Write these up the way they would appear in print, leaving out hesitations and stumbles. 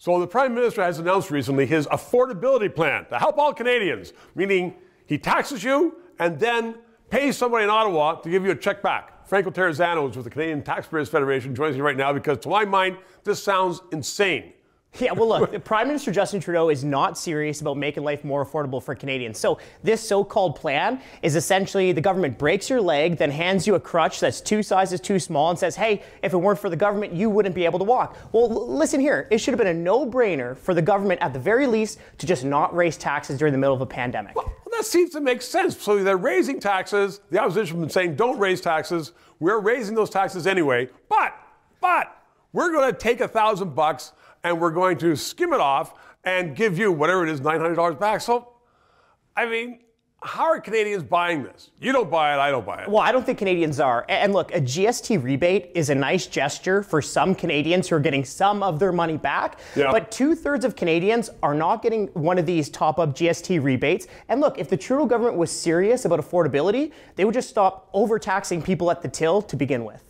So the Prime Minister has announced recently his affordability plan to help all Canadians, meaning he taxes you and then pays somebody in Ottawa to give you a check back. Franco Terrazzano is with the Canadian Taxpayers Federation, joins me right now because, to my mind, this sounds insane. Yeah, well, look, Prime Minister Justin Trudeau is not serious about making life more affordable for Canadians. So this so-called plan is essentially the government breaks your leg, then hands you a crutch that's two sizes too small and says, hey, if it weren't for the government, you wouldn't be able to walk. Well, listen here. It should have been a no-brainer for the government, at the very least, to just not raise taxes during the middle of a pandemic. Well, that seems to make sense. So they're raising taxes. The opposition has been saying, don't raise taxes. We're raising those taxes anyway. But we're going to take $1,000 and we're going to skim it off and give you, whatever it is, $900 back. So, I mean, how are Canadians buying this? You don't buy it, I don't buy it. Well, I don't think Canadians are. And look, a GST rebate is a nice gesture for some Canadians who are getting some of their money back. Yeah. But 2/3 of Canadians are not getting one of these top-up GST rebates. And look, if the Trudeau government was serious about affordability, they would just stop overtaxing people at the till to begin with.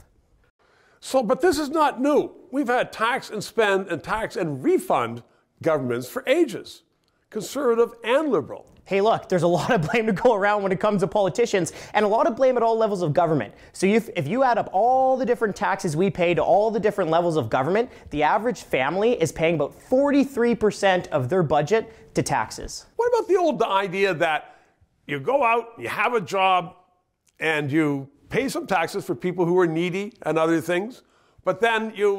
So, but this is not new. We've had tax and spend and tax and refund governments for ages, Conservative and Liberal. Hey, look, there's a lot of blame to go around when it comes to politicians, and a lot of blame at all levels of government. So if you add up all the different taxes we pay to all the different levels of government, the average family is paying about 43% of their budget to taxes. What about the old idea that you go out, you have a job, and you pay some taxes for people who are needy and other things, but then you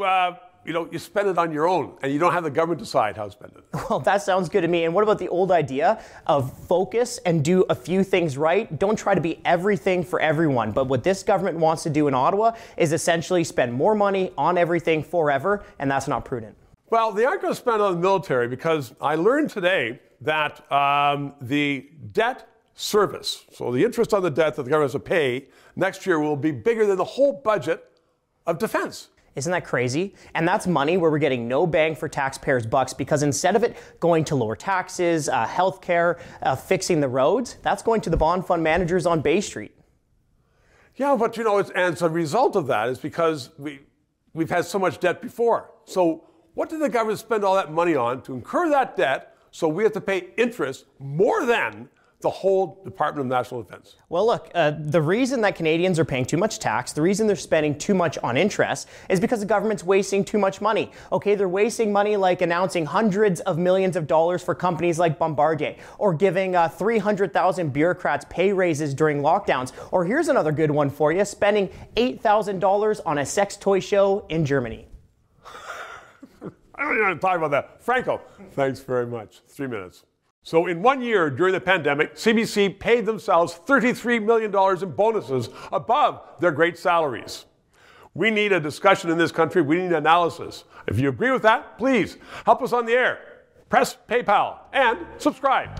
spend it on your own, and you don't have the government decide how to spend it. Well, that sounds good to me. And what about the old idea of focus and do a few things right? Don't try to be everything for everyone. But what this government wants to do in Ottawa is essentially spend more money on everything forever, and that's not prudent. Well, they aren't going to spend on the military, because I learned today that the debt service, so the interest on the debt that the government has to pay next year, will be bigger than the whole budget of defense. Isn't that crazy? And that's money where we're getting no bang for taxpayers' bucks, because instead of it going to lower taxes, health care, fixing the roads, that's going to the bond fund managers on Bay Street. Yeah, but you know, and it's a result of that is because we've had so much debt before. So what did the government spend all that money on to incur that debt, so we have to pay interest more than the whole Department of National Defense? Well, look, the reason that Canadians are paying too much tax, the reason they're spending too much on interest, is because the government's wasting too much money. Okay, they're wasting money like announcing hundreds of millions of dollars for companies like Bombardier, or giving 300,000 bureaucrats pay raises during lockdowns. Or here's another good one for you, spending $8,000 on a sex toy show in Germany. I don't even want to talk about that. Franco, thanks very much. 3 minutes. So in 1 year during the pandemic, CBC paid themselves $33 million in bonuses above their great salaries. We need a discussion in this country. We need analysis. If you agree with that, please help us on the air. Press PayPal and subscribe.